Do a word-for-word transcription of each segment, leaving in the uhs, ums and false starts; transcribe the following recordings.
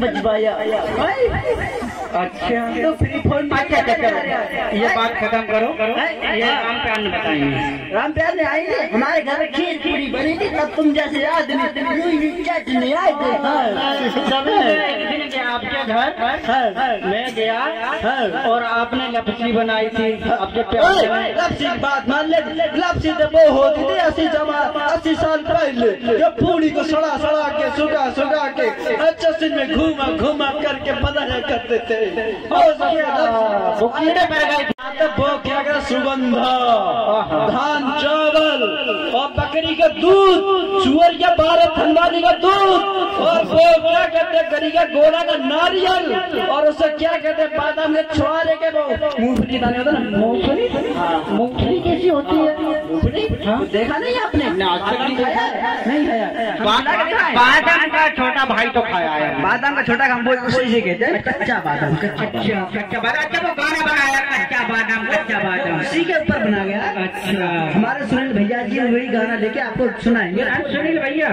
बजवाया। अच्छा तो free phone में क्या चक्कर है? ये बात खत्म करो। ये राम प्यार ने बताएंगे, राम प्यार ने आएंगे हमारे घर में खीर पूरी बनी थी, तब तुम जैसे आदमी नहीं आए थे। आपके घर मैं गया और आपने लपसी बनाई थी। आपके लपसी बात मान ले, लपसी तो वो होती थी अस्सी जमा अस्सी साल पहले, जब पूरी को सड़ा सड़ा के सुगा सुगा के अच्छे में घूमा घूमा करके बनाया करते थे। वो क्या कर सुगंध धान चावल और बकरी का दूध, सुअर या भारत हनुमानी का दूध, और वो क्या कहते गरी का गोला का नारियल, और उसे क्या कहते बादाम के छुआरे के वो मूंगफली दाने होता ना, मूंगफली। मूंगफली कैसी होती है? मूंगफली देखा नहीं आपने? नहीं खाया। बादाम का छोटा भाई तो खाया है। बादाम का छोटा हम उसी कहते हैं कच्चा बादाम। अच्छा कच्चा बादाम। अच्छा वो गाना बनाया कच्चा बादाम कच्चा बादाम, उसी के ऊपर बना गया। अच्छा हमारे सुनील भैया जी वही गाना लेके आपको सुनाएंगे। सुनील भैया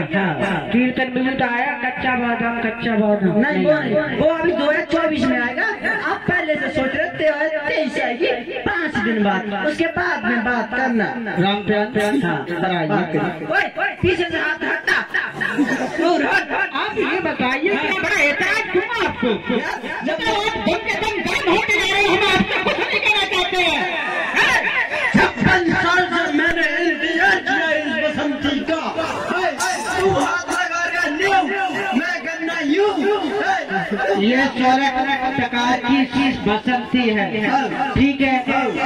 कीर्तन में भी तो आया कच्चा बादाम कच्चा बादाम। नहीं वो अभी दो हजार चौबीस में आएगा। आप पहले से सोच रहे तेईस आएगी, पाँच दिन बाद, उसके बाद में बात करना। राम प्यार पीछे से हाथ हटा। आप ये बताइए बड़ा एतराज क्यों आपको? जब आप दिन के दिन गर्म होते जा रहे हैं, हम आपसे कुछ नहीं कहना चाहते हैं। छप्पन साल से मैंने इंतजार किया इस बसंती का, तू हाथ लगा रहा न्यू, मैं करना यू। ये चौदह प्रकार की चीज बसंती है, ठीक है,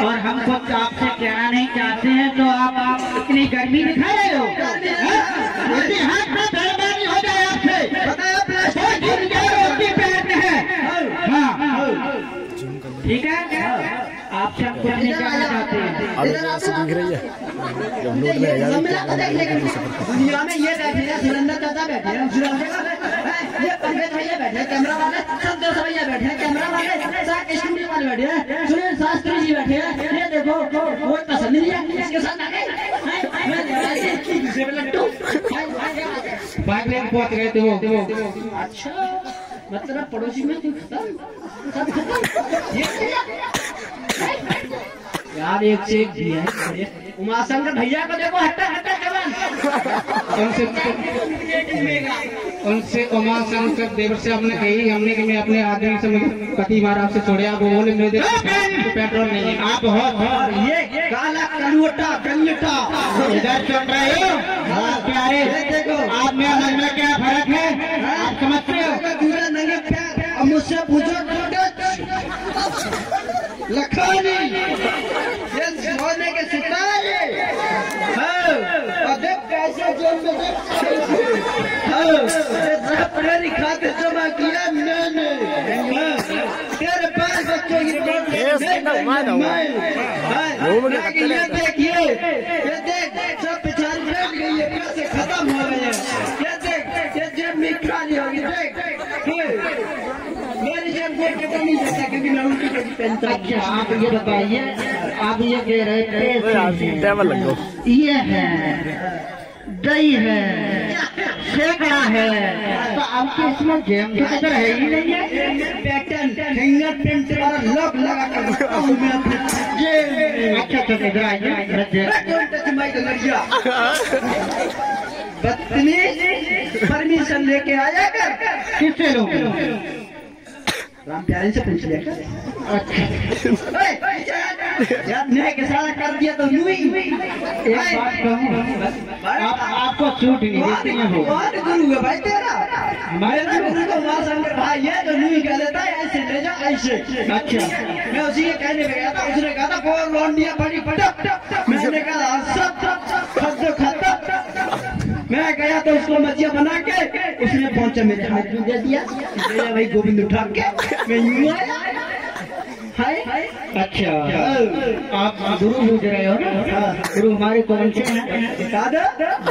और हम कुछ आपसे कहना नहीं चाहते हैं। तो आप आप इतनी गर्मी दिखा रहे हो, मेहरबानी हो जाए आपसे। ठीक है आपसे हम कुछ नहीं कहना चाहते हैं। ये पंडित भैया बैठे, कैमरा वाले संतोष भैया बैठे, कैमरा वाले स्टूडियो वाले बैठे हैं, सुनील शास्त्री जी बैठे हैं। ये देखो वो पसंद नहीं है इसके साथ आगे बाइक लेकर पहुँच गए थे। अच्छा मतलब पड़ोसी में तुम खत्म यार, एक से एक भी है। उमाशंकर भैया को देखो हट्टा हट्टा जवान। उनसे उमाशंकर देवर से हमने कही, हमने कि मैं अपने आदमी से पति महाराज से छोड़े। आप बोले मेरे पेट्रोल नहीं है। आप हो ये काला कलवटा गल्लटा इधर चल रहे हो प्यारे। देखो आप मेरा मन में क्या फर्क है आप समझते हो? मुझसे पूछो लखानी ये सोने के सितारे अबे पैसे जेब में रख खाते जमा किया मैंने। तेरे पास बच्चों की ये देखिए ये देख सब पिछाड़ बैठ गई है, पैसे खत्म हो गए हैं। ये देख ये जेब में खाली होगी। देख मेरी जेब में कितना नहीं देता क्योंकि मैं उनकी जेब पहनता। अच्छा आप ये बताइए, आप ये कह रहे थे ये है दही है सेकड़ा है, तो आपके इसमें जेब तो इधर है ही नहीं है। पैटर्न फिंगर प्रिंट वाला लॉक लगा कर। अच्छा तो इधर आइए बदतमीज, परमिशन लेके आया कर किससे लोग राम प्यारे से पूछ लेकर। अच्छा के साथ कर दिया तो यूं ही। एक बात कहूं आप आपको छूट नहीं देते हो। कौन गुरु है भाई तेरा? मेरा गुरु तो उमाशंकर भाई है जो यूं ही कह देता है ऐसे ले जा ऐसे। अच्छा मैं उसी के कहने पे गया था, उसने कहा था फोन लौट दिया बड़ी फटक। मैंने कहा सब सब खत्म। मैं गया तो उसको मचिया बना के उसने पहुंचा मेरे हाथ में दे दिया। मेरा भाई गोविंद उठा के मैं यूं आया। हाय अच्छा आप गुरु पूछ रहे हो ना? गुरु हमारे कौन से हैं?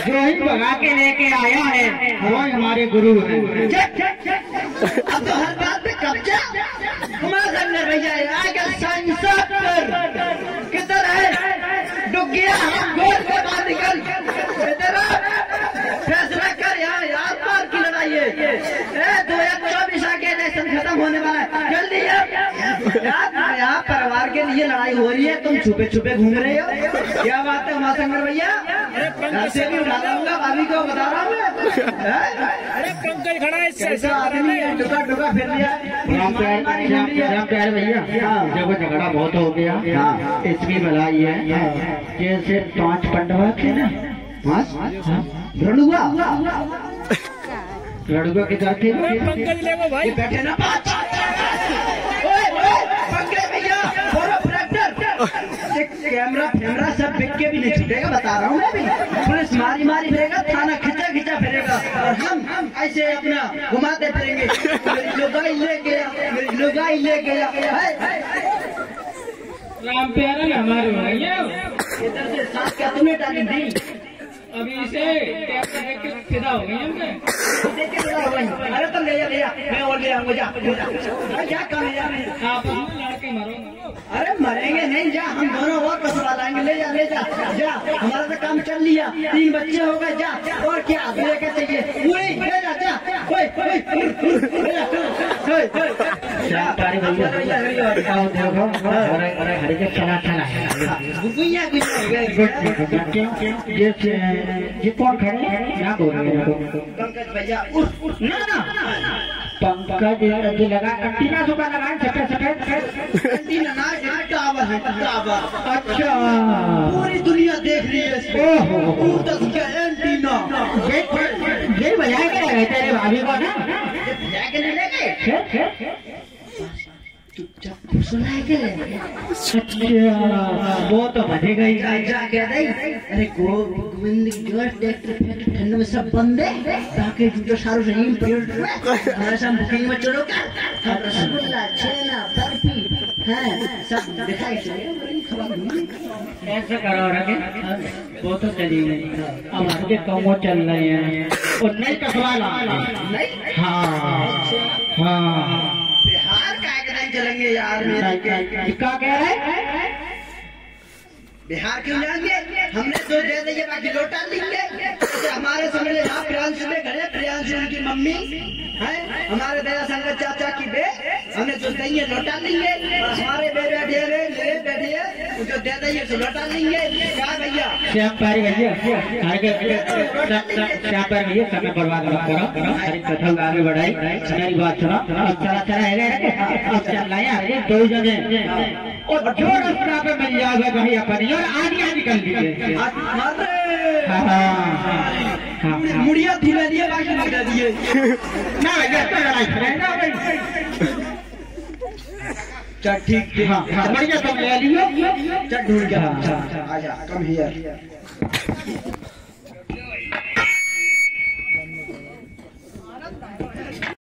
जो ही भगा के लेके आया है वो हमारे गुरु हैं। अब तो हर बात पे कब्जा हमारा घर भैया है। आगे संसार पर किधर है डूब गया हम गोद से बाहर निकल। फैसला कर यार यार पार की लड़ाई है। दो हजार चौबीस आगे यहाँ परिवार के लिए लड़ाई हो रही है, तुम छुपे छुपे घूम रहे हो, क्या बात है उमा शंकर भैया? घर से भी उठा लाऊंगा, भाभी को बता रहा हूँ। अरे पंकज खड़ा है, इससे आदमी डुका डुका फिर लिया। राम प्यारे भैया, देखो झगड़ा बहुत हो गया, इसकी भलाई है जैसे पांच पंडवा थे ना, पाँच रड़ुआ रड़ुआ के साथ बैठे ना कैमरा कैमरा सब बिक के भी नहीं छूटेगा, बता रहा हूँ मैं भी। पुलिस मारी मारी फिरेगा, थाना खिंचा खिंचा फिरेगा, और हम हम ऐसे अपना घुमाते फिरेंगे। लुगाई ले गया, लुगाई ले गया। राम प्यारा ना हमारे भैया, इधर से साथ क्या तुमने डाली दी? अभी इसे कैमरा देख के फिदा हो गई हमने, देख के फिदा हो गई। अरे तुम ले जा, ले जा, मैं और ले आऊंगा, जा जा काम जा, आप लड़के मारो। अरे मरेंगे नहीं, जा हम दोनों और पसवा लाएंगे, ले जा ले जा जा, हमारा तो काम चल लिया, तीन बच्चे हो गए, जा और क्या लेकर चाहिए, ले जा जा। ये कौन खड़े ना बोल रहे पंकज भैया? ना ना पंकज ये लगा कंटीना सुबह लगाए सफेद सफेद कंटीना ना टावर है, टावर। अच्छा पूरी दुनिया देख रही है, एंटीना ये बजा के लगे तेरे भाभी को ना, बजा के नहीं लगे, चुपचाप सुना के लगे। अच्छा वो तो भजे गई, अरे गोविंद ठंड में सब बंद है, ताकि जो शाहरुख रहीम पेट में हमेशा बुकिंग में चलो क्या रसगुल्ला छेना बर्फी है सब दिखाई चाहिए। ऐसा करो रखे वो तो चली गई, अब आपके कमो चल रहे हैं और नहीं कसवा नहीं। हाँ हाँ बिहार का नहीं चलेंगे यार, क्या कह रहे हैं? बिहार क्यों जाएंगे? हमने तो दे दिए बाकी लोटा लेंगे। हमारे समझ यहाँ प्रियांशु में घरे प्रियांशु की मम्मी है, हमारे दया शंकर चाचा की बे, हमने जो दिए लोटा लेंगे, हमारे बे बैठे मेरे बैठिए जो दे दिए तो लोटा लेंगे। क्या भैया श्याम पारी भैया, श्याम पारी भैया समय बर्बाद मत करो, हरी कथा आगे बढ़ाई, मेरी बात सुनो, चला चला है दो जगह और जो रास्ता पे मिल जाओगे वही अपनी और आगे आगे कर दीजिए। मुड़िया धीरे दिए बाकी धीरे दिए ना भाई, चल ठीक है बढ़िया, तुम ले लियो, चल ढूंढ के आ जा, कम हियर।